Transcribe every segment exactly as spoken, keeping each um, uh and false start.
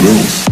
experience.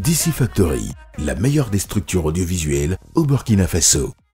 D C Factory, la meilleure des structures audiovisuelles au Burkina Faso.